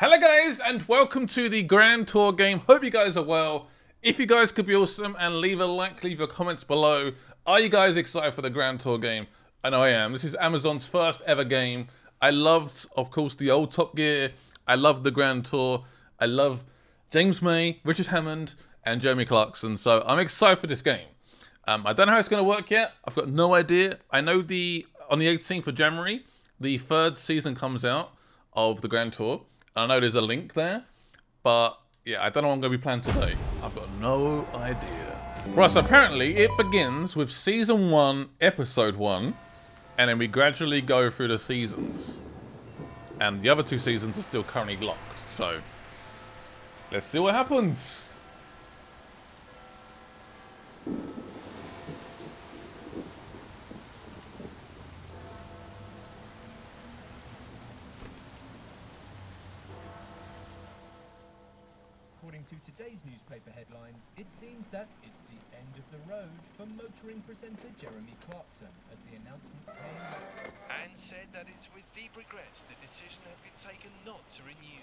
Hello guys and welcome to the Grand Tour Game. Hope you guys are well. If you guys could be awesome and leave a like, leave your comments below. Are you guys excited for the Grand Tour Game? I know I am. This is Amazon's first ever game. I loved, of course, the old Top Gear. I loved the Grand Tour. I love James May, Richard Hammond and Jeremy Clarkson. So I'm excited for this game. I don't know how it's going to work yet. I've got no idea. I know on the 18th of January, the third season comes out of the Grand Tour. I know there's a link there, but yeah, I don't know what I'm going to be playing today. I've got no idea. Right, so apparently it begins with Season 1, Episode 1, and then we gradually go through the seasons. And the other two seasons are still currently locked, so let's see what happens. To today's newspaper headlines, it seems that it's the end of the road for motoring presenter Jeremy Clarkson, as the announcement came out. And said that it's with deep regret the decision has been taken not to renew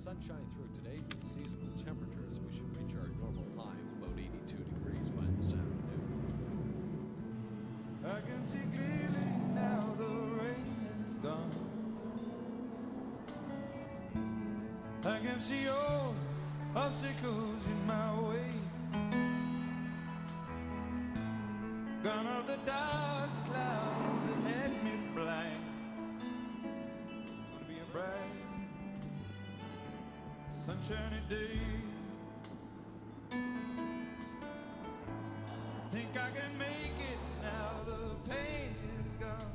sunshine through today with seasonal temperatures. We should reach our normal high of about 82 degrees by this afternoon. I can see clearly now the rain is gone. I can see all obstacles in my way. Gone are the dark clouds that had me blind. It's gonna be a bright sunshiny day. I think I can make it now the pain is gone.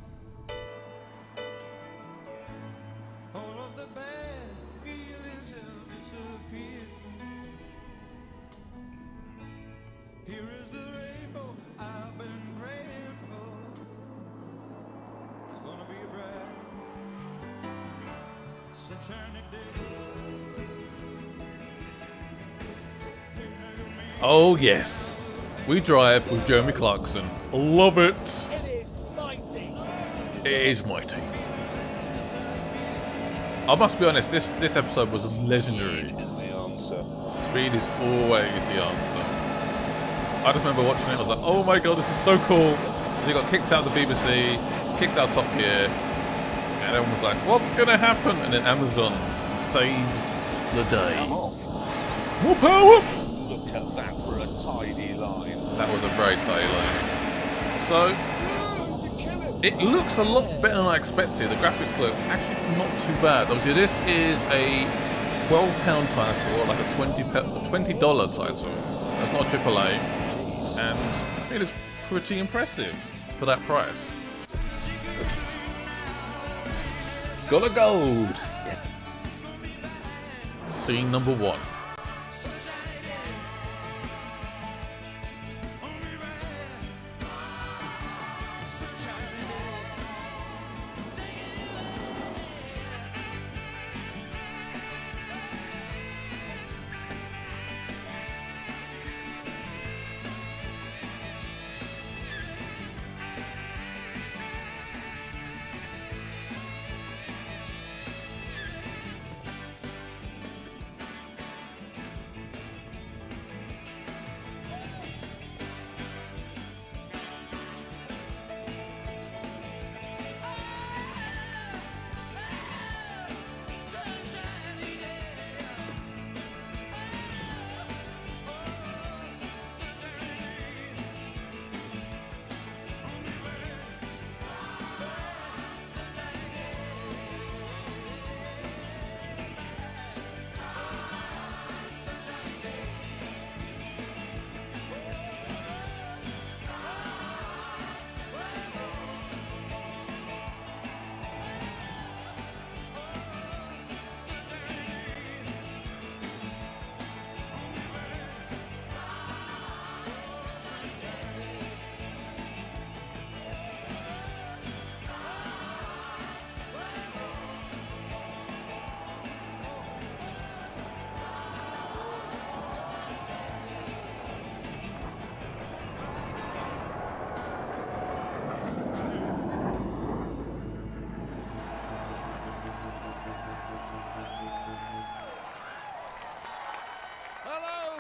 All of the bad feelings have disappeared. Here is the rainbow I've been praying for. It's gonna be a bright sunshiny day. Oh yes, we drive with Jeremy Clarkson. Love it. It is mighty. It is mighty. I must be honest, this episode was legendary. Speed is the answer. Speed is always the answer. I just remember watching it, I was like, oh my god, this is so cool. So he got kicked out of the BBC, kicked out Top Gear, and everyone was like, what's gonna happen? And then Amazon saves the day. More power! Look at that for a tidy line. That was a very tidy line. So, it looks a lot better than I expected. The graphics look actually not too bad. Obviously, this is a £12 title, or like a $20 title. That's not AAA. And it looks pretty impressive for that price. Got a gold. Yes. Scene number one.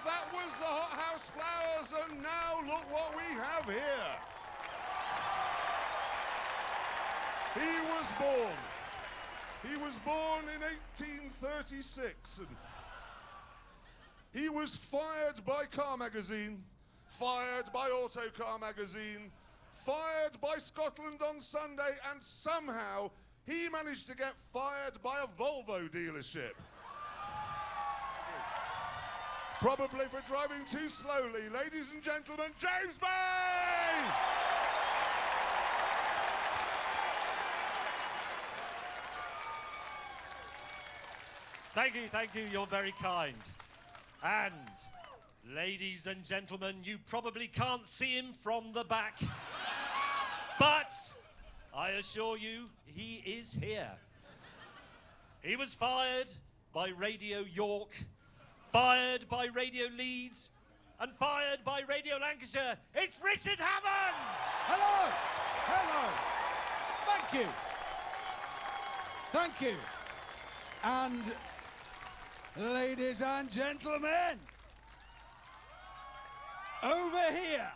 that was the hothouse flowers, and now look what we have here. He was born in 1836, and he was fired by Car Magazine, fired by Auto Car Magazine, fired by Scotland on Sunday, and somehow he managed to get fired by a Volvo dealership. Probably for driving too slowly. Ladies and gentlemen, James May! Thank you, you're very kind. And, ladies and gentlemen, you probably can't see him from the back, but I assure you, he is here. He was fired by Radio York, fired by Radio Leeds, and fired by Radio Lancashire. It's Richard Hammond! Hello! Hello! Thank you. Thank you. And, ladies and gentlemen, over here,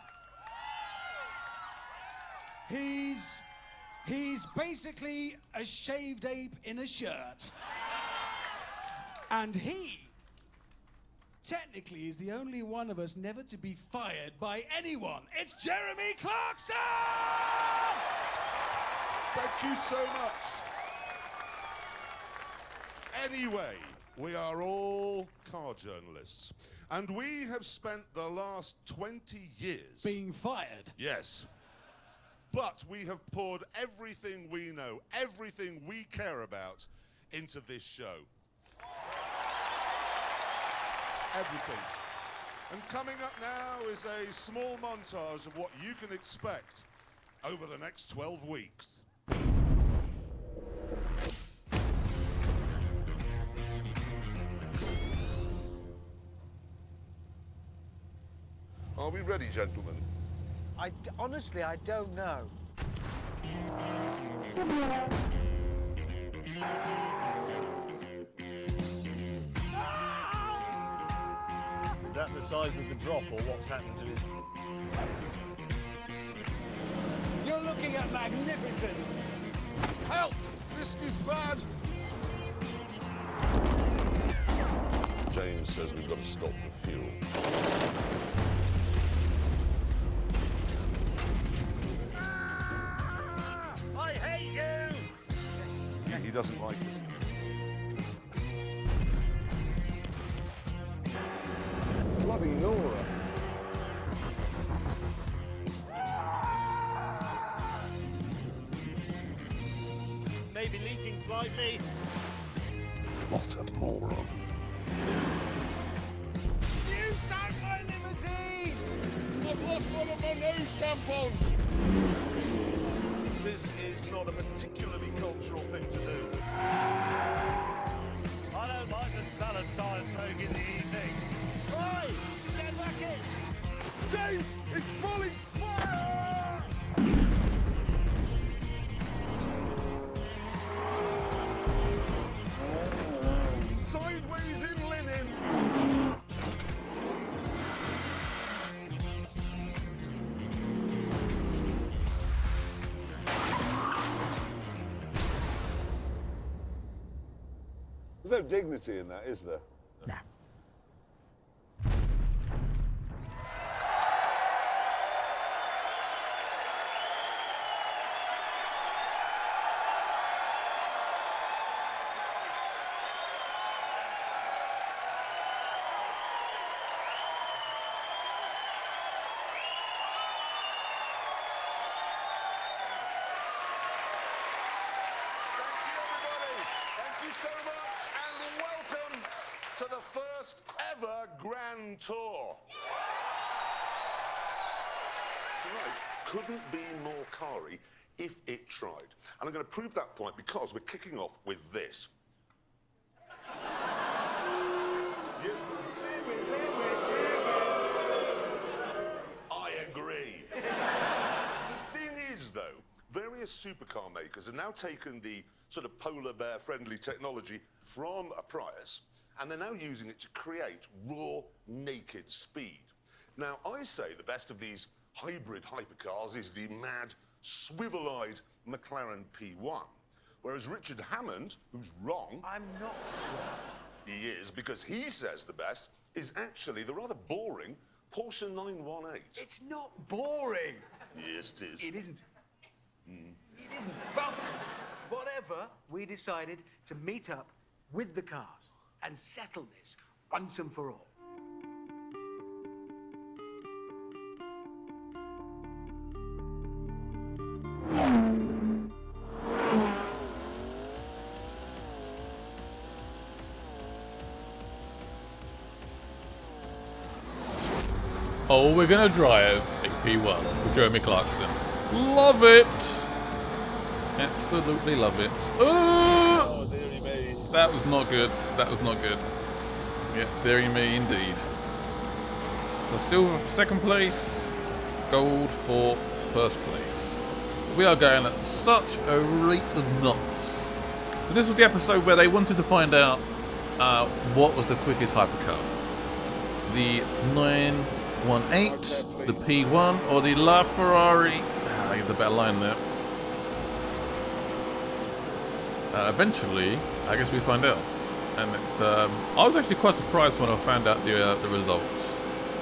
he's basically a shaved ape in a shirt. And he, technically, is the only one of us never to be fired by anyone. It's Jeremy Clarkson! Thank you so much. Anyway, we are all car journalists, and we have spent the last 20 years... being fired. Yes. But we have poured everything we know, everything we care about, into this show. Everything. And coming up now is a small montage of what you can expect over the next 12 weeks. Are we ready, gentlemen? Honestly, I don't know. Is that the size of the drop, or what's happened to his... You're looking at magnificence. Help! This is bad! James says we've got to stop for fuel. He doesn't like it. Bloody Nora. Maybe leaking slightly. What a moron. You sank my limousine! I've lost one of my nose tampons! This is not a particularly cultural thing to do. I don't like the smell of tyre smoke in the evening. Oi! Get back in! James, it's falling fire! Sideways in linen! There's no dignity in that, is there? Nah. Grand Tour. Tonight couldn't be more car-y if it tried. And I'm going to prove that point because we're kicking off with this. Yes, I agree. The thing is, though, various supercar makers have now taken the sort of polar bear-friendly technology from a Prius and they're now using it to create raw, naked speed. Now, I say the best of these hybrid hypercars is the mad, swivel-eyed McLaren P1, whereas Richard Hammond, who's wrong... I'm not wrong. He is, because he says the best is actually the rather boring Porsche 918. It's not boring! Yes, it is. It isn't. Mm. It isn't. But whatever, we decided to meet up with the cars and settle this once and for all. Oh, we're gonna drive a P1 with Jeremy Clarkson. Love it! Absolutely love it. Oh, dearie me. That was not good. That was not good. Yeah, dearie me indeed. So silver for second place, gold for first place. We are going at such a rate of knots. So this was the episode where they wanted to find out what was the quickest hypercar. The 918, the P1, or the LaFerrari. I get the better line there. Eventually, I guess we find out, and it's. I was actually quite surprised when I found out the results.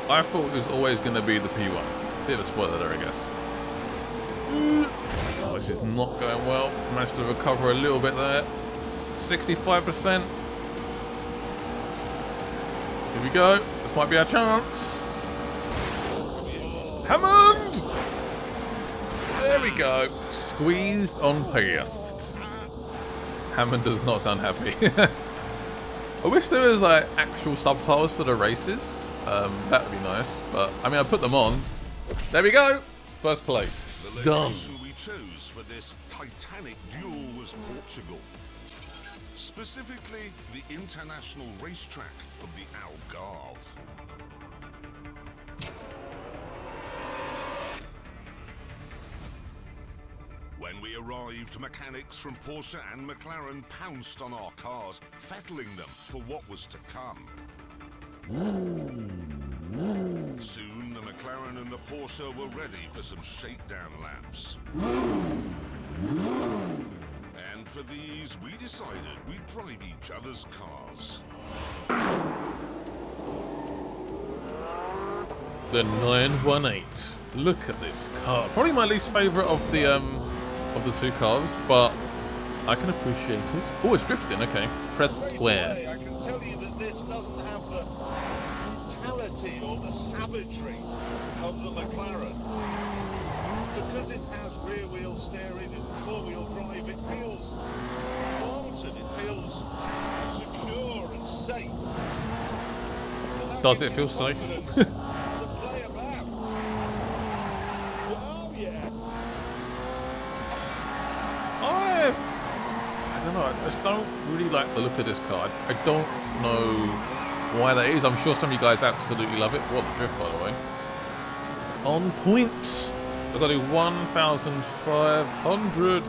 I thought it was always going to be the P1. Bit of a spoiler there, I guess. Oh, this is not going well. Managed to recover a little bit there. 65%. Here we go. This might be our chance. Hammond! There we go. Squeezed on past. Hammond does not sound happy. I wish there was like actual subtitles for the races. That would be nice. But I mean, I put them on. There we go. First place. The location we chose for this Titanic duel was Portugal. Specifically, the international racetrack of the Algarve. When we arrived, mechanics from Porsche and McLaren pounced on our cars, fettling them for what was to come. Soon, the McLaren and the Porsche were ready for some shakedown laps. And for these, we decided we'd drive each other's cars. The 918. Look at this car. Probably my least favourite of the, two cars, but I can appreciate it. Oh, it's drifting. Okay, press square. Away, I can tell you that this doesn't have the brutality or the savagery of the McLaren. Because it has rear-wheel steering and four-wheel drive, it feels wanted, it feels secure and safe. Does it feel safe? I just don't really like the look of this car. I don't know why that is. I'm sure some of you guys absolutely love it. What the drift, by the way. On points. I've got to do 1,500. I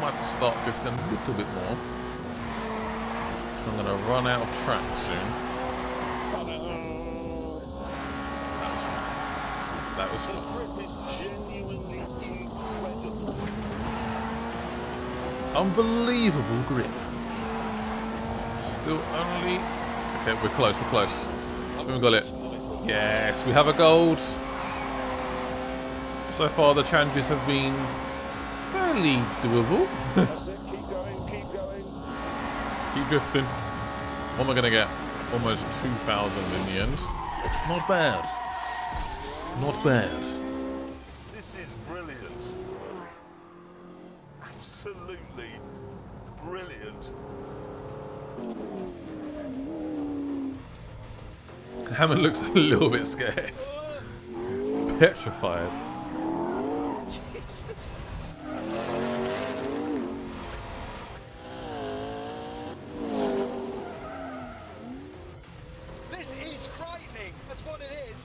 might start drifting a little bit more. So I'm going to run out of track soon. That was fun. Unbelievable grip. Still only... Okay, we're close, we're close. We've got it. Yes, we have a gold. So far, the challenges have been fairly doable. That's it, keep going, keep going. Keep drifting. What am I going to get? Almost 2,000 in the end. Not bad. Not bad. This is brilliant. Absolutely brilliant. Hammond looks a little bit scared. Petrified. Jesus. This is frightening. That's what it is.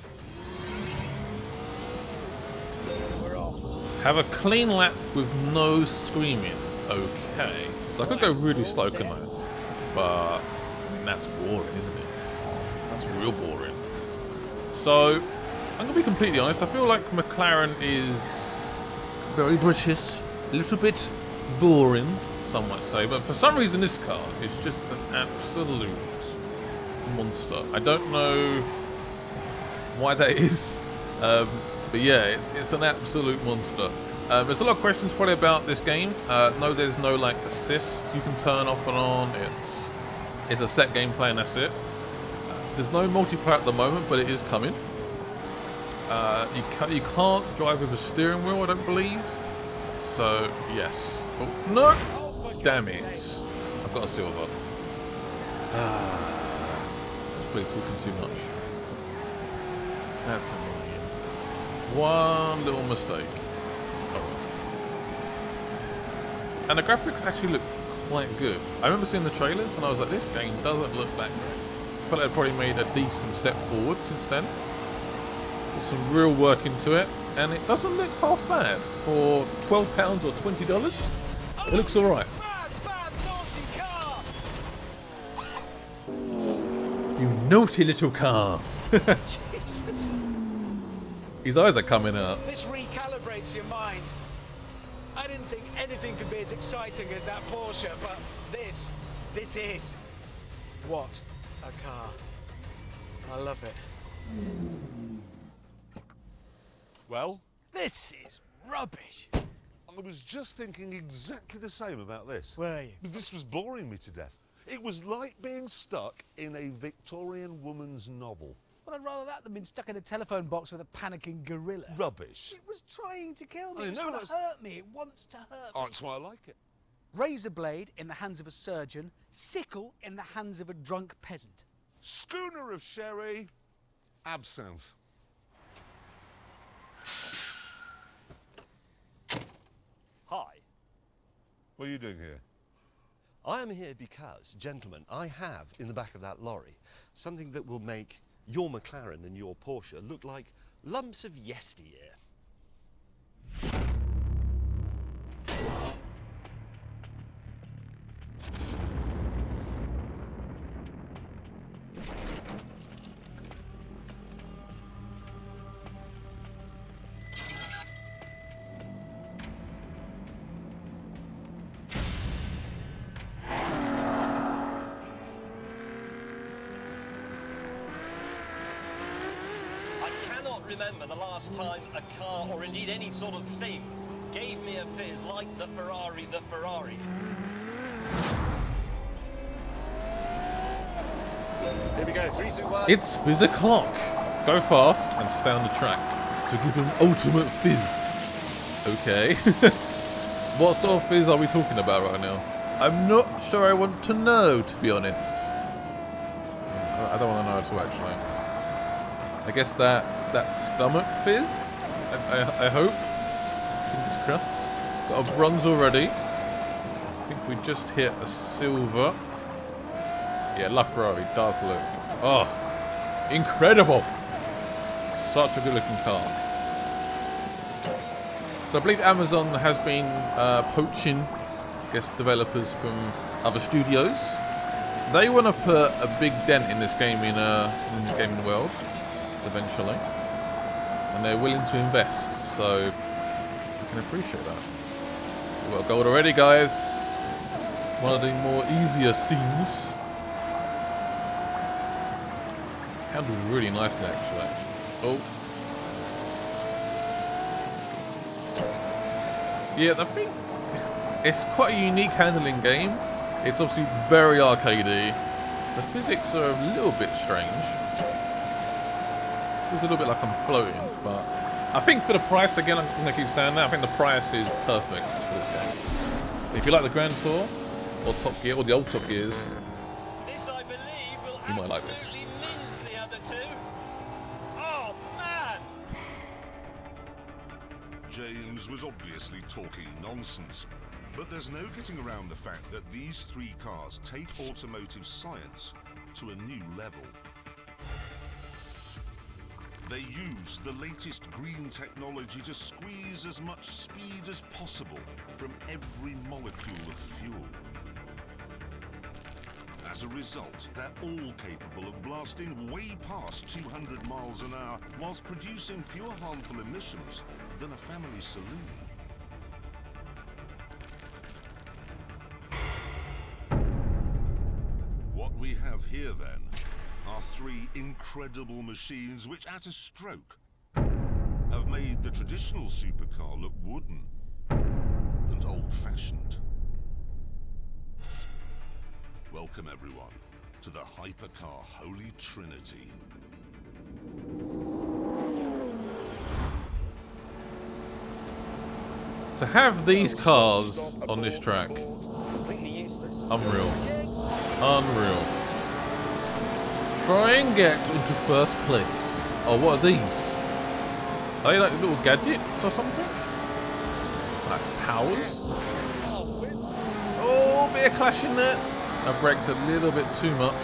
We're off. Have a clean lap with no screaming. Okay. So I could go really slow, couldn't I? But And that's boring, isn't it? That's real boring. So, I'm going to be completely honest. I feel like McLaren is very British. A little bit boring, some might say. But for some reason, this car is just an absolute monster. I don't know why that is. But yeah, it's an absolute monster. There's a lot of questions probably about this game. No, there's no like assist you can turn off and on. It's a set gameplay and that's it. There's no multiplayer at the moment, but it is coming. You can't drive with a steering wheel, I don't believe. So yes. Oh, no! Damn it! I've got a silver. That's probably talking too much. That's annoying. One little mistake. And the graphics actually look quite good. I remember seeing the trailers and I was like, this game doesn't look that great. I feel like they've probably made a decent step forward since then. Put some real work into it. And it doesn't look half bad for £12 or $20. It looks alright. You naughty little car. Jesus. His eyes are coming out. This recalibrates your mind. I didn't think anything could be as exciting as that Porsche, but this is what a car. I love it. Well, this is rubbish. I was just thinking exactly the same about this. Were you? This was boring me to death. It was like being stuck in a Victorian woman's novel. Well, I'd rather that than being stuck in a telephone box with a panicking gorilla. Rubbish. It was trying to kill me. It's trying to hurt me. It wants to hurt me. Oh, that's why I like it. Razor blade in the hands of a surgeon, sickle in the hands of a drunk peasant. Schooner of sherry, absinthe. Hi. What are you doing here? I am here because, gentlemen, I have in the back of that lorry something that will make your McLaren and your Porsche look like lumps of yesteryear. Remember the last time a car, or indeed any sort of thing, gave me a fizz like the Ferrari LaFerrari. Here we go, 3, 2, 1. It's Fizz O'Clock. Go fast and stay on the track to give him ultimate fizz. Okay. What sort of fizz are we talking about right now? I'm not sure I want to know, to be honest. I don't want to know at all, actually. I guess that stomach fizz, I hope. Fingers crossed. Got a bronze already. I think we just hit a silver. Yeah, LaFerrari does look, oh, incredible. Such a good looking car. So I believe Amazon has been poaching, I guess, developers from other studios. They want to put a big dent in this game in this gaming world. Eventually, and they're willing to invest, so I can appreciate that. We've got gold already, guys. One of the more easier scenes. Handled really nicely, actually. Oh, yeah, I think it's quite a unique handling game. It's obviously very arcadey. The physics are a little bit strange. It's a little bit like I'm floating, but I think for the price, again, I'm going to keep saying that, I think the price is perfect for this game. If you like the Grand Tour, or Top Gear, or the old Top Gears, this, I believe, will you might like this. The other two. Oh, man! James was obviously talking nonsense, but there's no getting around the fact that these three cars take automotive science to a new level. They use the latest green technology to squeeze as much speed as possible from every molecule of fuel. As a result, they're all capable of blasting way past 200 miles an hour whilst producing fewer harmful emissions than a family saloon. What we have here, then, are three incredible machines which, at a stroke, have made the traditional supercar look wooden and old-fashioned. Welcome, everyone, to the Hypercar Holy Trinity. To have these cars on this track, unreal. Unreal. Try and get into first place. Oh, what are these? Are they like little gadgets or something? Like powers? Oh, bit of clash in there. I braked a little bit too much.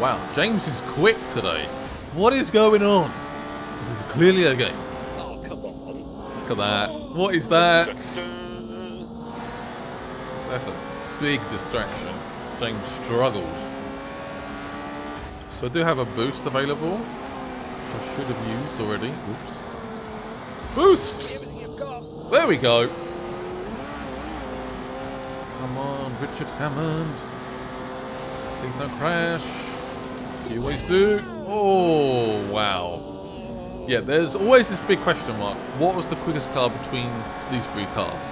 Wow, James is quick today. What is going on? This is clearly a game. Oh, come on. Look at that. What is that? That's a big distraction. James struggled. So I do have a boost available, which I should have used already. Oops. Boost! There we go. Come on, Richard Hammond. Please don't crash. You always do. Oh, wow. Yeah, there's always this big question mark. What was the quickest car between these three cars?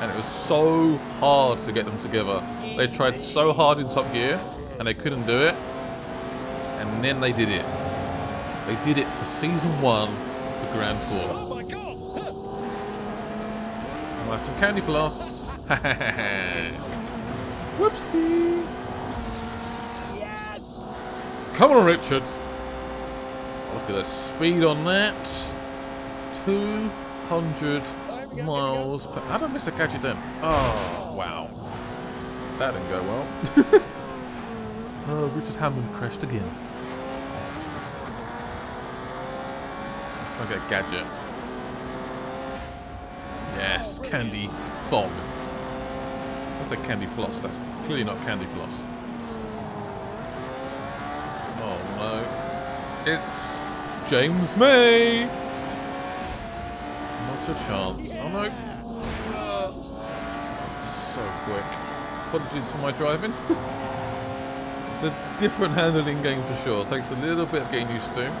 And it was so hard to get them together. They tried so hard in Top Gear, and they couldn't do it. And then they did it. They did it for season 1 of the Grand Tour. Oh my God! Nice and candy for us. Whoopsie! Yes! Come on, Richard. Look at the speed on that. 200 miles per... I don't miss a gadget then. Oh, wow. That didn't go well. Oh, Richard Hammond crashed again. I'll get a gadget. Yes, candy fog. That's a candy floss. That's clearly not candy floss. Oh no. It's James May. Not a chance. Oh no. So quick. Apologies for my driving. It's a different handling game for sure. It takes a little bit of getting used to.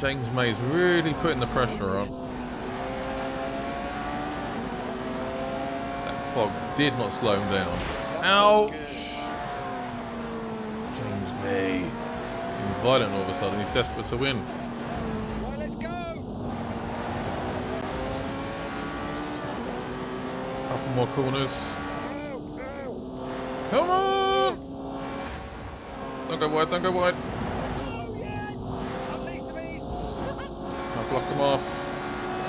James May's really putting the pressure on. That fog did not slow him down. Ouch! James May. He's violent all of a sudden. He's desperate to win. Right, let's go. Couple more corners. Come on! Don't go wide, don't go wide. Block them off.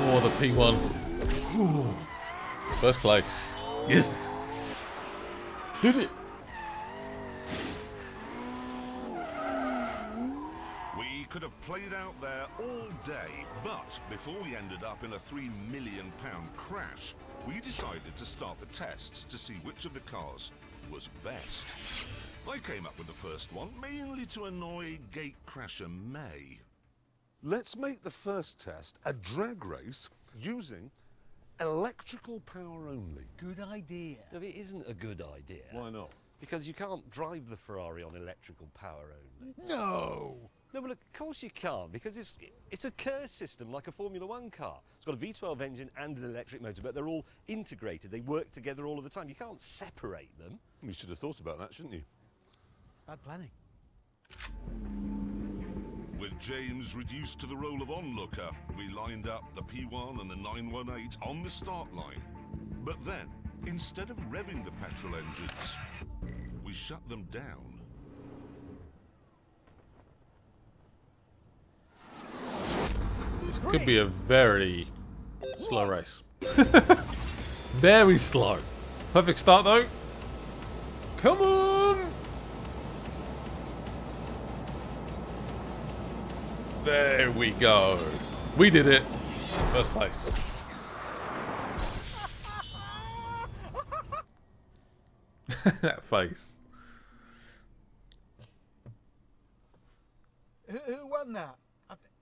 Oh, the P1. Ooh. First place. Yes. Did it. We could have played out there all day, but before we ended up in a £3 million crash, we decided to start the tests to see which of the cars was best. I came up with the first one, mainly to annoy gatecrasher May. Let's make the first test a drag race using electrical power only. Good idea. No, it isn't a good idea. Why not? Because you can't drive the Ferrari on electrical power only. No! No, well, of course you can't, because it's a KERS system, like a Formula One car. It's got a V12 engine and an electric motor, but they're all integrated. They work together all of the time. You can't separate them. You should have thought about that, shouldn't you? Bad planning. With James reduced to the role of onlooker, we lined up the P1 and the 918 on the start line. But then, instead of revving the petrol engines, we shut them down. This could be a very slow race. Very slow. Perfect start, though. Come on! There we go. We did it. First place. That face. Who won that?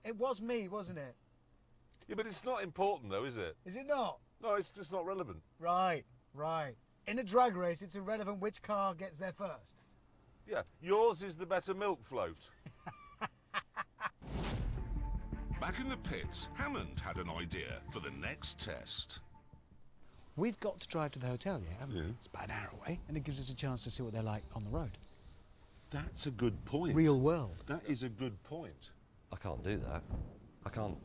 It was me, wasn't it? Yeah, but it's not important, though, is it? Is it not? No, it's just not relevant. Right, right. In a drag race, it's irrelevant which car gets there first. Yeah, yours is the better milk float. Back in the pits, Hammond had an idea for the next test. We've got to drive to the hotel, yeah, haven't we? It's about an hour away, and it gives us a chance to see what they're like on the road. That's a good point. Real world. That is a good point. I can't do that. I can't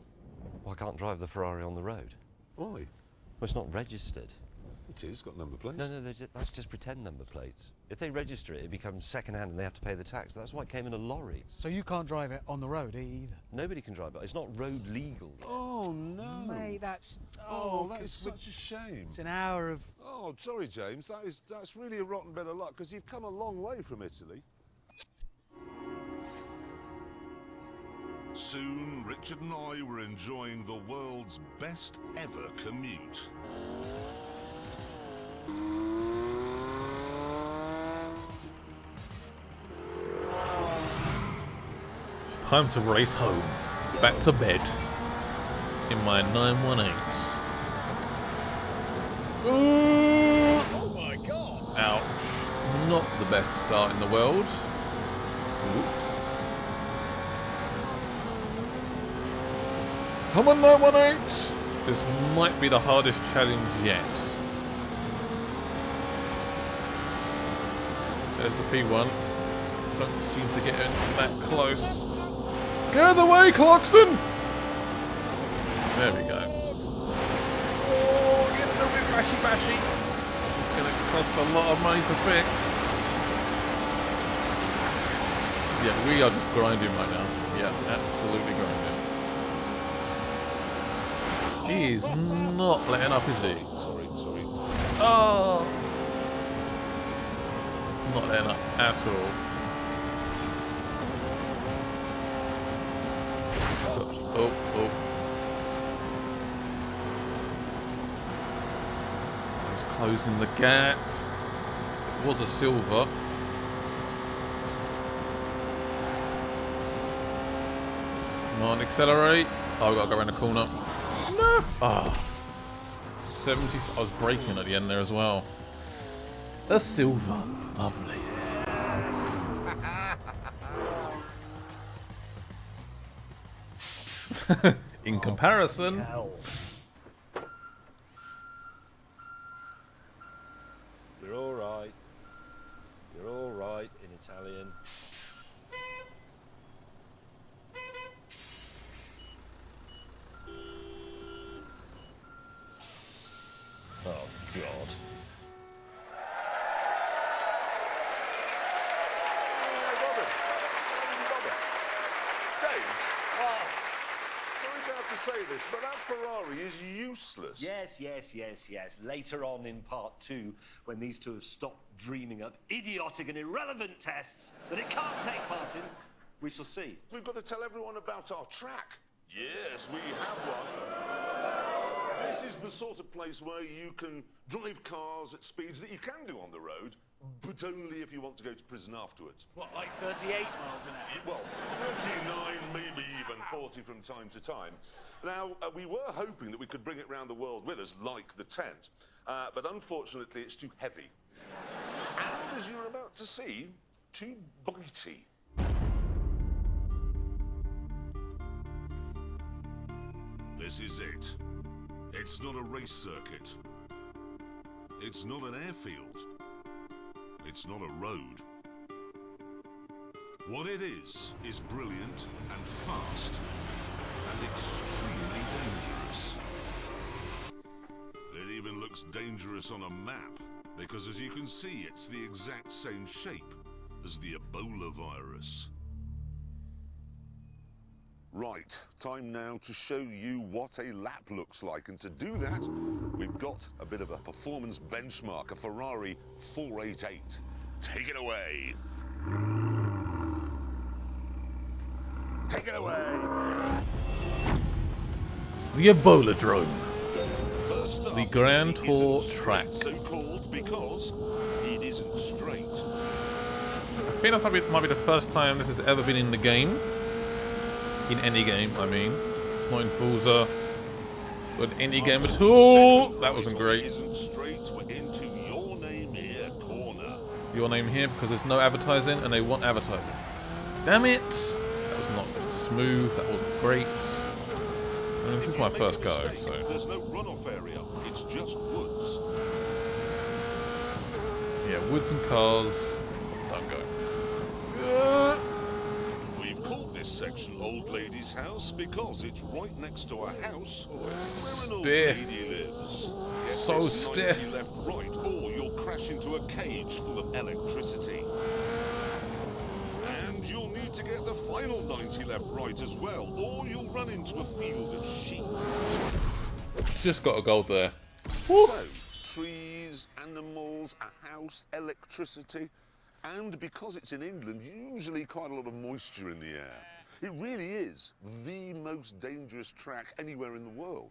drive the Ferrari on the road. Why? Well, it's not registered. It is, it's got number plates. No, no, that's just pretend number plates. If they register it, it becomes second-hand and they have to pay the tax. That's why it came in a lorry. So you can't drive it on the road either? Nobody can drive it. It's not road legal. Oh, no. Mate, that's... Oh, that is such a shame. It's an hour of... Oh, sorry, James. That's really a rotten bit of luck, because you've come a long way from Italy. Soon, Richard and I were enjoying the world's best ever commute. It's time to race home, back to bed, in my 918. Oh my god! Ouch. Not the best start in the world. Whoops. Come on, 918! This might be the hardest challenge yet. There's the P1. Don't seem to get in that close. Go the way, Clarkson! There we go. Oh, get a little bit bashy. Gonna cost a lot of money to fix. Yeah, we are just grinding right now. Yeah, absolutely grinding. He is not letting up, is he? Sorry. Oh! Not letting up at all. Oh. He's closing the gap. It was a silver. Come on, accelerate. Oh, I've got to go around the corner. No! Oh. 70. I was braking at the end there as well. A silver. Lovely. In comparison. You're all right. You're all right in Italian. Oh God. Say this, but that Ferrari is useless. Yes. Later on in part 2, when these two have stopped dreaming up idiotic and irrelevant tests that it can't take part in, we shall see. We've got to tell everyone about our track. Yes, we have one. This is the sort of place where you can drive cars at speeds that you can do on the road, but only if you want to go to prison afterwards. What, like 38 miles an hour? Well, 39, maybe even 40 from time to time. Now, we were hoping that we could bring it round the world with us, like the tent, but unfortunately it's too heavy. And, as you're about to see, too bitey. This is it. It's not a race circuit. It's not an airfield. It's not a road. What it is brilliant and fast and extremely dangerous. It even looks dangerous on a map because, as you can see, it's the exact same shape as the Ebola virus. Right, time now to show you what a lap looks like, and to do that, we've got a bit of a performance benchmark, a Ferrari 488. Take it away. Take it away. The Eboladrome. The Grand Tour track. So called because it is isn't straight. I think that might be the first time this has ever been in the game. In any game, I mean. It's not in Forza. It's not in any game at all. That wasn't great. Your name here, because there's no advertising and they want advertising. Damn it! That was not smooth. That wasn't great. I mean, this is my first go, so. There's no runoff area. It's just woods. Yeah, woods and cars. Don't go. We've called this section Old Lady's House because it's right next to a house where an old lady lives. So stiff. Left, right, or you'll crash into a cage full of electricity. And you'll need to get the final 90 left, right as well, or you'll run into a field of sheep. Just got a goal there. Woo. So, trees, animals, a house, electricity, and because it's in England, usually quite a lot of moisture in the air. It really is the most dangerous track anywhere in the world.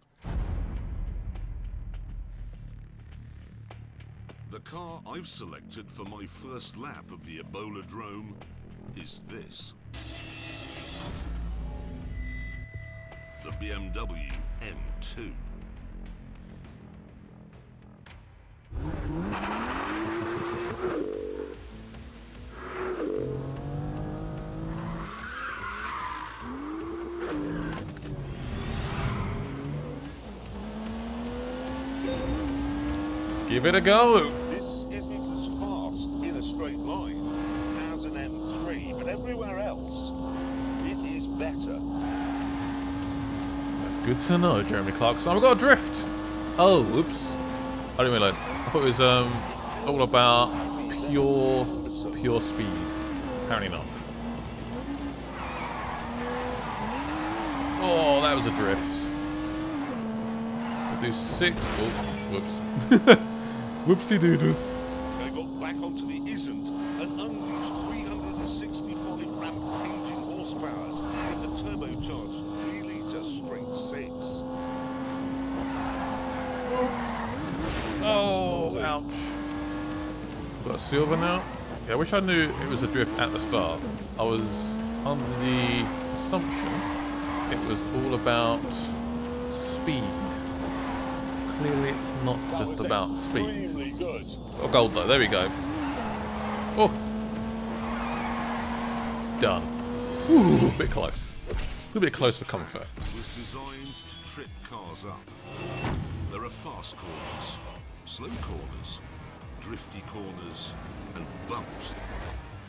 The car I've selected for my first lap of the Eboladrome is this. The BMW M2. Let's give it a go. This isn't as fast in a straight line as an M3, but everywhere else it is better. That's good to know, Jeremy Clarkson. I've got a drift. Oh, whoops. I didn't realise. I thought it was all about pure speed. Apparently not. Oh, that was a drift. I'll do six. Oh, whoops. Whoopsie doodles. They got back onto the isn't and unleashed 365 rampaging horsepower with the turbocharged 3-litre straight six. Oh, ouch. Got a silver now? Yeah, I wish I knew it was a drift at the start. I was under the assumption it was all about speed. Clearly it's not just about speed. Got gold though, there we go. Oh! Done. Ooh, a bit close. A little bit close for comfort. Was designed to trip cars up. There are fast corners, slow corners, drifty corners, and bumps.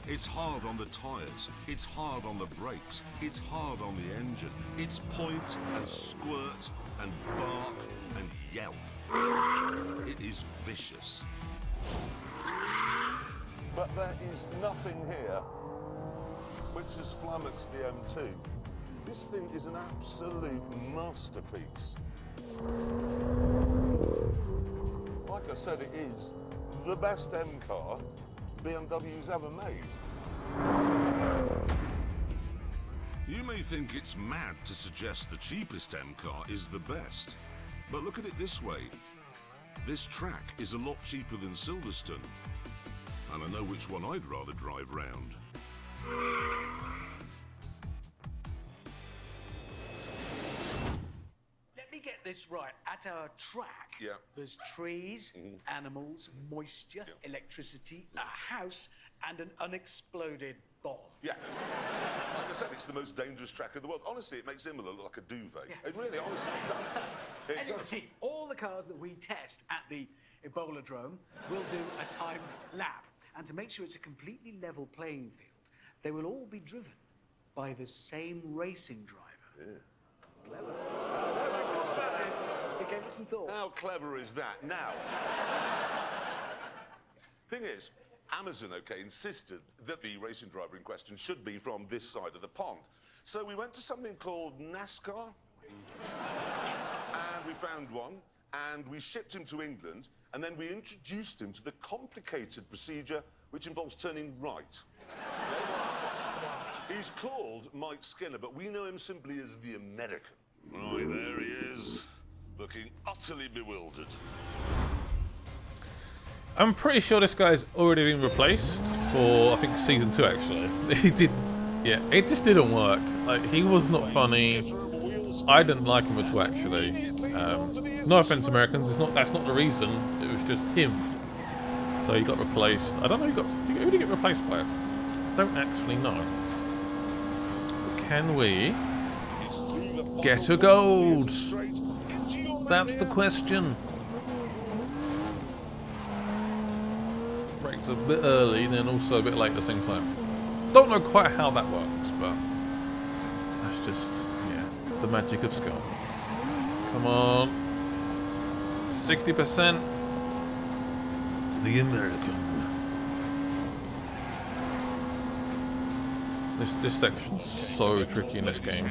It's hard on the tyres, it's hard on the brakes, it's hard on the engine. It's point and squirt and bark and yelp. It is vicious. But there is nothing here, which has flummoxed the M2. This thing is an absolute masterpiece. Like I said, it is the best M car BMW's ever made. You may think it's mad to suggest the cheapest M car is the best, but look at it this way. This track is a lot cheaper than Silverstone, and I know which one I'd rather drive round. This right at our track, there's trees, animals, moisture, electricity, a house, and an unexploded bomb. Yeah, like I said, it's the most dangerous track in the world. Honestly, it makes Imola look like a duvet. Yeah. It really, honestly, it does. Anyway, all the cars that we test at the Eboladrome will do a timed lap, and to make sure it's a completely level playing field, they will all be driven by the same racing driver. Yeah. Clever. Gave it some thought. How clever is that? Now, thing is, Amazon, okay, insisted that the racing driver in question should be from this side of the pond. So we went to something called NASCAR, and we found one, and we shipped him to England, and then we introduced him to the complicated procedure which involves turning right. He's called Mike Skinner, but we know him simply as the American. Right, there he is. Looking utterly bewildered. I'm pretty sure this guy's already been replaced for, I think, season 2 actually. Yeah, it just didn't work. Like, he was not funny. I didn't like him at all actually. No offense, Americans. That's not the reason. It was just him. So he got replaced. I don't know. Who did he get replaced by? I don't actually know. Can we get a gold? That's the question. Breaks a bit early and then also a bit late at the same time. Don't know quite how that works, but that's just, yeah, the magic of Scott. Come on. 60%. The American. This section's so tricky in this game.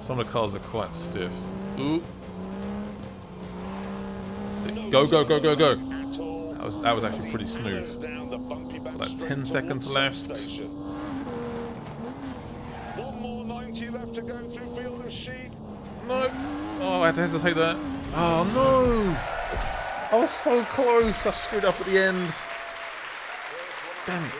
Some of the cars are quite stiff. Ooh. Go, go, go, go, go. That was actually pretty smooth. Like 10 seconds left. No. Oh, I had to hesitate there. Oh, no. I was so close. I screwed up at the end. Damn it.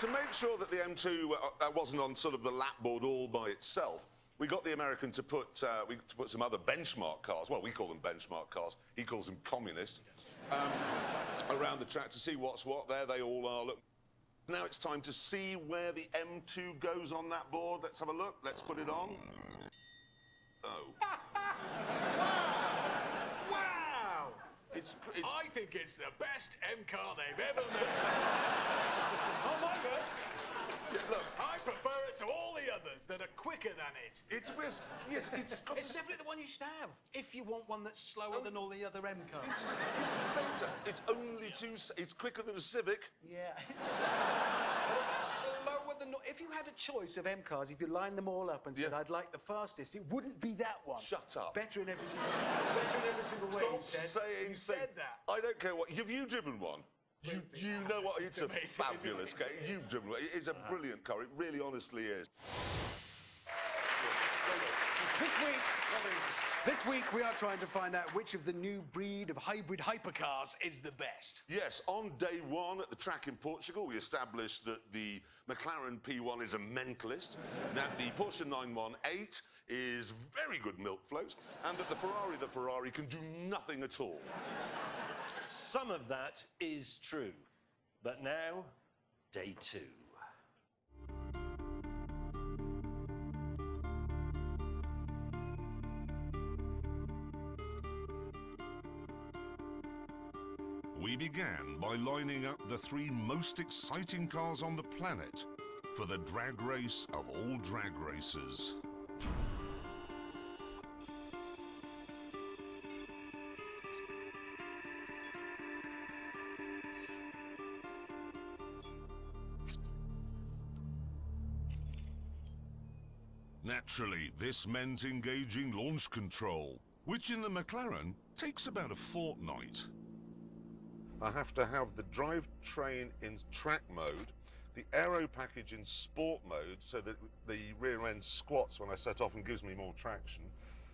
To make sure that the M2 wasn't on sort of the lap board all by itself, we got the American to put some other benchmark cars, well, we call them benchmark cars, he calls them communist, around the track to see what's what. There they all are. Look, now it's time to see where the M2 goes on that board. Let's have a look. Let's put it on. Oh. Wow! I think it's the best M car they've ever made. Oh my goodness! Yeah, look, I prefer it to all the others that are quicker than it. It's definitely the one you should have if you want one that's slower than all the other M cars. It's better. It's only It's quicker than a Civic. Yeah. It's slower than. If you had a choice of M cars, if you lined them all up and said, "I'd like the fastest," it wouldn't be that one. Shut up. Better in every single way. Better in every single way. Don't say anything. You said that. I don't care what. Have you driven one? You know what, it's a fabulous car. You've driven it. It's a brilliant car. It really honestly is. This week we are trying to find out which of the new breed of hybrid hypercars is the best. Yes, on day 1 at the track in Portugal, we established that the McLaren P1 is a mentalist, that the Porsche 918 is very good milk float, and that the Ferrari LaFerrari can do nothing at all. Some of that is true, but now, day 2. We began by lining up the 3 most exciting cars on the planet for the drag race of all drag races. Naturally, this meant engaging launch control, which in the McLaren takes about a fortnight. I have to have the drivetrain in track mode, the aero package in sport mode so that the rear end squats when I set off and gives me more traction.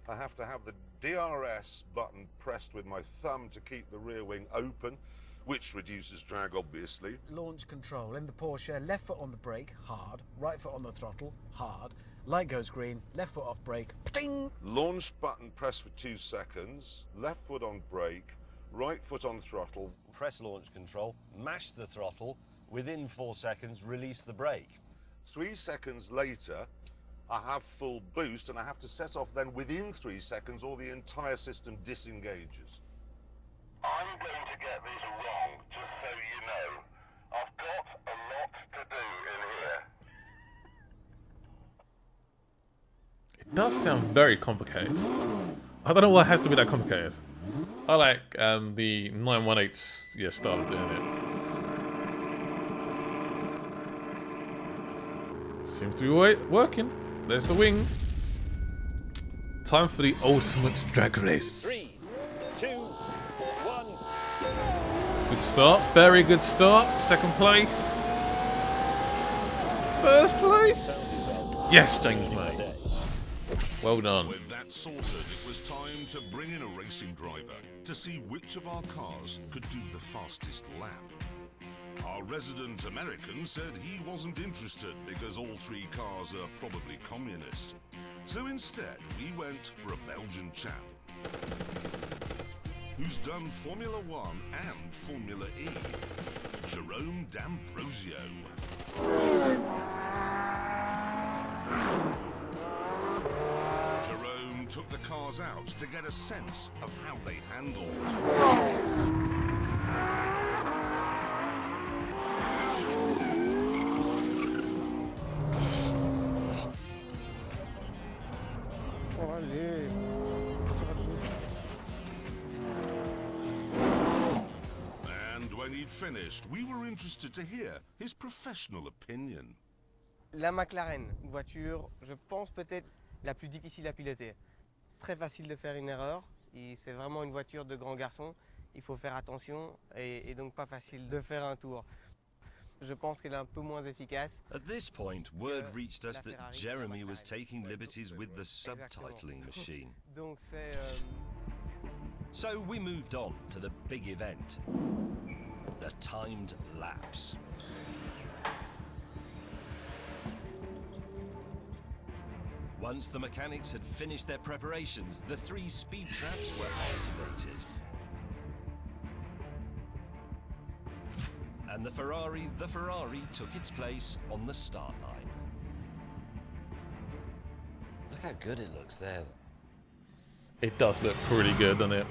I have to have the DRS button pressed with my thumb to keep the rear wing open, which reduces drag, obviously. Launch control in the Porsche, left foot on the brake, hard, right foot on the throttle, hard, light goes green, left foot off brake, ding! Launch button pressed for 2 seconds, left foot on brake, right foot on throttle. Press launch control, mash the throttle, within 4 seconds, release the brake. 3 seconds later, I have full boost and I have to set off then within 3 seconds or the entire system disengages. I'm going to get these wrong, just so you know. I've got a lot to do in here. It does sound very complicated. I don't know why it has to be that complicated. I like the 918 style of doing it. Seems to be working. There's the wing. Time for the ultimate drag race. 3, 2, 1. Good start. Very good start. 2nd place. 1st place. Yes, James May. Well done. With that sorted, it was time to bring in a racing driver to see which of our cars could do the fastest lap. Our resident American said he wasn't interested because all three cars are probably communist. So instead, we went for a Belgian chap who's done Formula One and Formula E, Jerome D'Ambrosio. Jerome took the cars out to get a sense of how they handled. Finished, we were interested to hear his professional opinion. La McLaren, une voiture, je pense peut-être la plus difficile à piloter. Très facile de faire une erreur, et c'est vraiment une voiture de grand garçon. Il faut faire attention et donc pas facile de faire un tour. Je pense qu'elle est un peu moins efficace. At this point, word reached us that Jeremy was taking liberties with the subtitling machine. Donc c'est So we moved on to the big event. The timed laps. Once the mechanics had finished their preparations, the three speed traps were activated. And the Ferrari took its place on the start line. Look how good it looks there. It does look pretty good, doesn't it?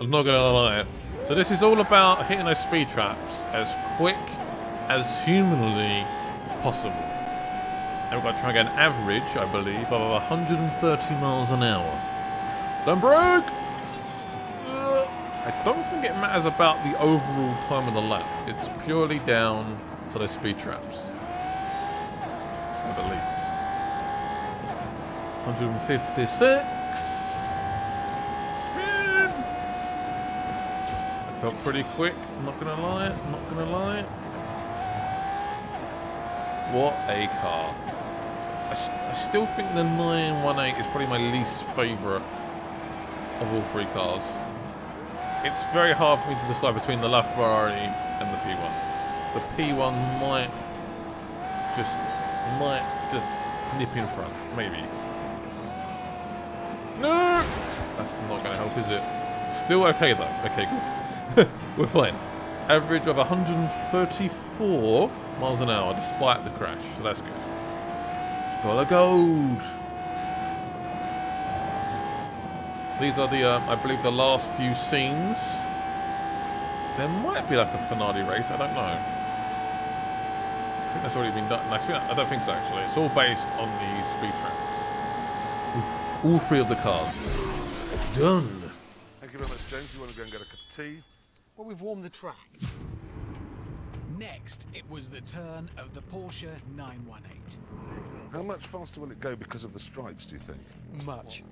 I'm not gonna lie. So this is all about hitting those speed traps as quick as humanly possible. And we've got to try and get an average, I believe, of 130 miles an hour. Don't break! I don't think it matters about the overall time of the lap. It's purely down to those speed traps, I believe. 156. Felt pretty quick, I'm not gonna lie. What a car. I still think the 918 is probably my least favourite of all three cars. It's very hard for me to decide between the LaFerrari and the P1. The P1 might just nip in front, maybe. No! That's not gonna help, is it? Still okay though, okay good. We're fine. Average of 134 miles an hour despite the crash, so that's good. Ebola gold. These are the, I believe, the last few scenes. There might be like a finale race, I don't know. I think that's already been done. I don't think so actually. It's all based on the speed traps. With all three of the cars. Done. Thank you very much, James. You want to go and get a cup of tea? Well, we've warmed the track. Next, it was the turn of the Porsche 918. How much faster will it go because of the stripes, do you think? Much.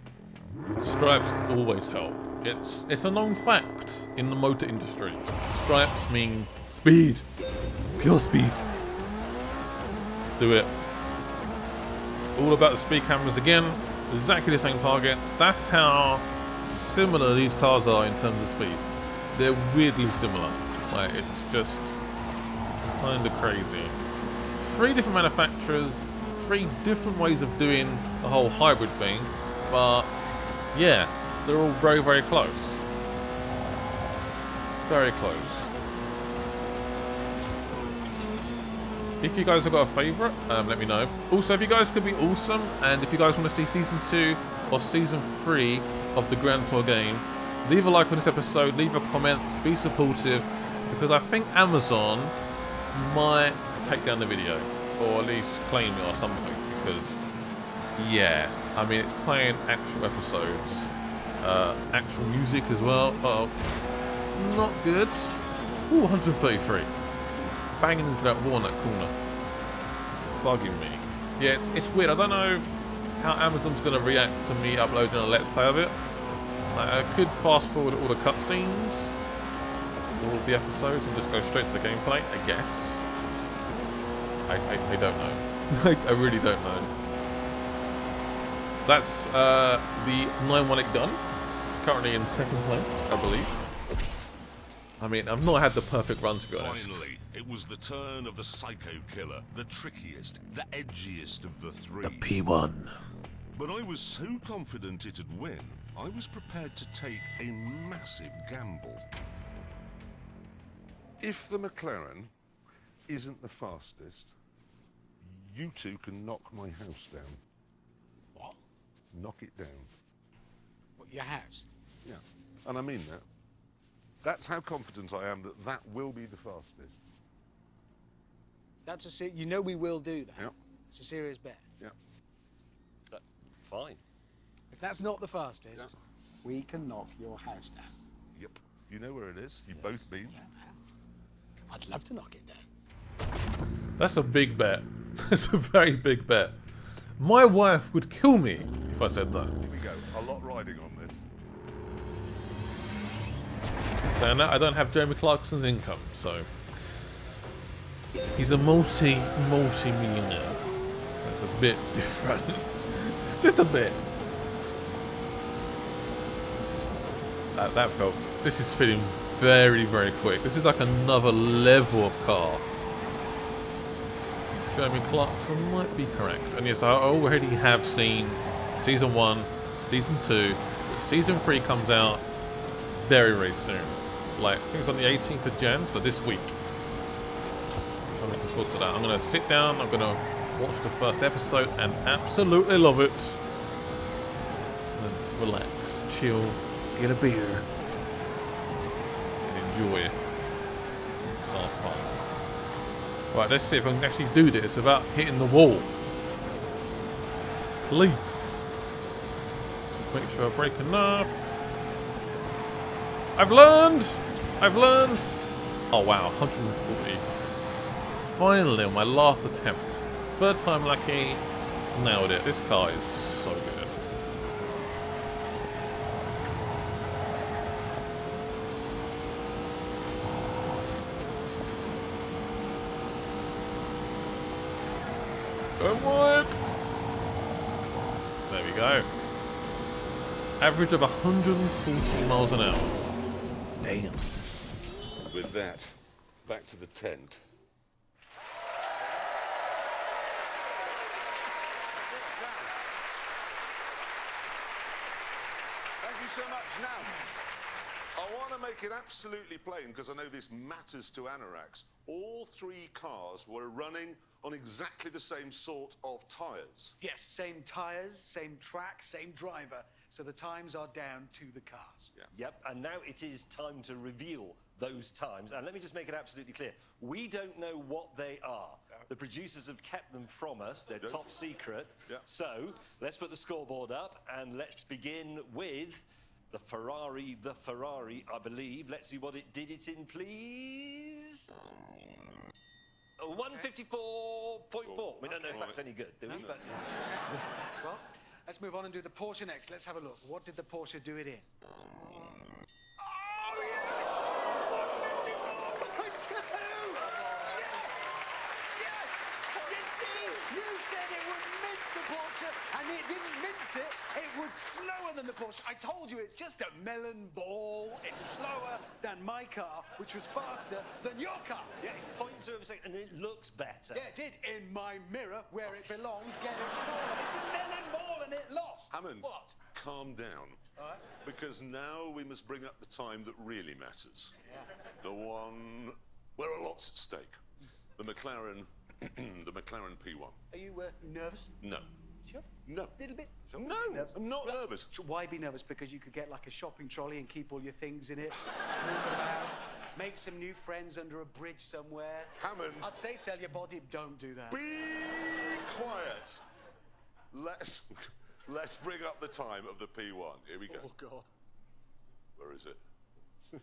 Stripes always help. It's a known fact in the motor industry. Stripes mean speed. Pure speed. Let's do it. All about the speed cameras again. Exactly the same targets. That's how similar these cars are in terms of speed. They're weirdly similar. Like, it's just kind of crazy. Three different manufacturers, three different ways of doing the whole hybrid thing, but yeah, they're all very, very close. Very close. If you guys have got a favourite, let me know. Also, if you guys could be awesome, and if you guys want to see Season 2 or Season 3 of the Grand Tour game, leave a like on this episode, leave a comment, be supportive, because I think Amazon might take down the video, or at least claim it or something, because, yeah, I mean, it's playing actual episodes, actual music as well. Oh, not good. Ooh, 133. Banging into that walnut corner. Bugging me. Yeah, it's weird. I don't know how Amazon's going to react to me uploading a Let's Play of it. I could fast forward all the cutscenes, all the episodes, and just go straight to the gameplay, I guess. I don't know. I really don't know. That's the 918 gun. It's currently in second place, I believe. I mean, I've not had the perfect run, to be honest. Finally, it was the turn of the psycho killer, the trickiest, the edgiest of the three. The P1. But I was so confident it'd win, I was prepared to take a massive gamble. If the McLaren isn't the fastest, you two can knock my house down. What? Knock it down. What, your house? Yeah, and I mean that. That's how confident I am that that will be the fastest. That's a you know we will do that. Yeah. It's a serious bet. Yeah. Fine. If that's not the fastest, yeah, we can knock your house down. Yep. You know where it is. You've yes. both been. Yeah. I'd love to knock it down. That's a big bet. That's a very big bet. My wife would kill me if I said that. Here we go. A lot riding on this. So now I don't have Jeremy Clarkson's income, so he's a multi-millionaire. So it's a bit different. Just a bit. That felt. This is feeling very, very quick. This is like another level of car. Jeremy Clarkson might be correct. And yes, I already have seen season 1, season 2, but season 3 comes out very, very soon. Like, I think it's on the 18th of Jan, so this week. I'm looking forward to that. I'm going to sit down, I'm going to watch the first episode and absolutely love it. And relax, chill, get a beer, and enjoy it. It's all fun. Right, let's see if I can actually do this without hitting the wall. Please. So make sure I break enough. I've learned! I've learned! Oh wow, 140. Finally, on my last attempt. Third time lucky, nailed it. This car is so good. Don't wipe! There we go. Average of 140 miles an hour. Damn. With that, back to the tent. So much now. I want to make it absolutely plain because I know this matters to Anoraks. All three cars were running on exactly the same sort of tyres. Yes, same tyres, same track, same driver. So the times are down to the cars. Yeah. Yep, and now it is time to reveal those times. And let me just make it absolutely clear. We don't know what they are. No. The producers have kept them from us. They're top secret. Yeah. So let's put the scoreboard up and let's begin with the Ferrari, I believe. Let's see what it did it in, please. 154.4. We don't know if that's any good, do we? No. But well, let's move on and do the Porsche next. Let's have a look. What did the Porsche do it in? And it didn't mince it, it was slower than the Porsche. I told you, it's just a melon ball. It's slower than my car, which was faster than your car. Yeah, it's 0.2 of a second, and it looks better. Yeah, it did, in my mirror, where it belongs, getting smaller. It's a melon ball, and it lost. Hammond, what? Calm down. All right. Because now we must bring up the time that really matters. Yeah. The one where a lot's at stake. The McLaren, the McLaren P1. Are you nervous? No. Sure. No. A little bit? Sure. No, I'm not nervous. Why be nervous? Because you could get like a shopping trolley and keep all your things in it. Make some new friends under a bridge somewhere. Hammond. I'd say sell your body, don't do that. Be quiet. Let's bring up the time of the P1. Here we go. Oh, God. Where is it?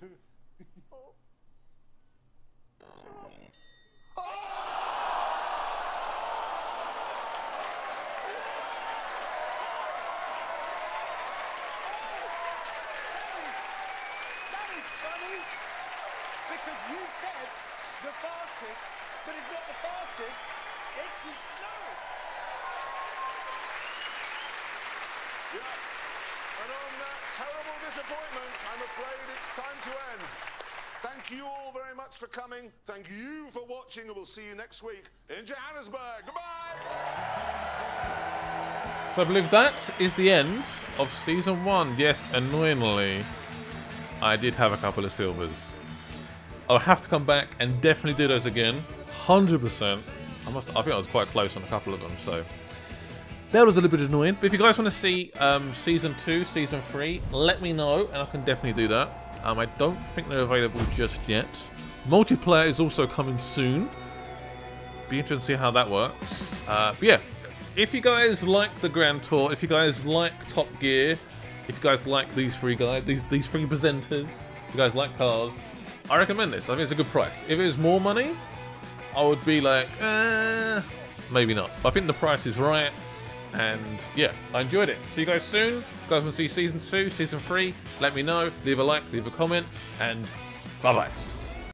Because you said the fastest, but it's not the fastest, it's the slowest. disappointment, I'm afraid it's time to end. Thank you all very much for coming. Thank you for watching, and we'll see you next week in Johannesburg. Goodbye! So I believe that is the end of season one. Yes, annoyingly, I did have a couple of silvers. I'll have to come back and definitely do those again. 100%. I think I was quite close on a couple of them, so that was a little bit annoying. But if you guys want to see season 2, season 3, let me know, and I can definitely do that. I don't think they're available just yet. Multiplayer is also coming soon. Be interested to see how that works. But yeah, if you guys like the Grand Tour, if you guys like Top Gear, if you guys like these three guys, these three presenters, if you guys like cars, I recommend this. I think it's a good price. If it was more money, I would be like, maybe not. But I think the price is right, and yeah, I enjoyed it. See you guys soon. If you guys want to see season 2, season 3, let me know. Leave a like, leave a comment, and bye-bye.